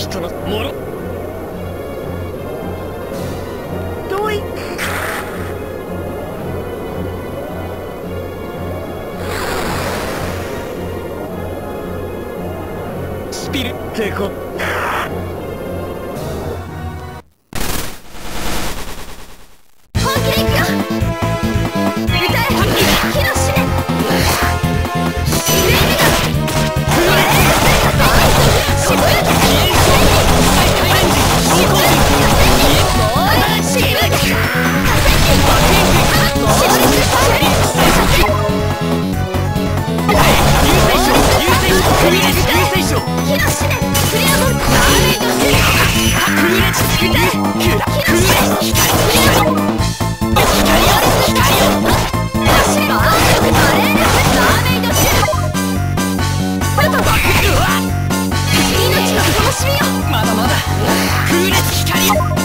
人のもろどいスピル抵抗 まだまだ。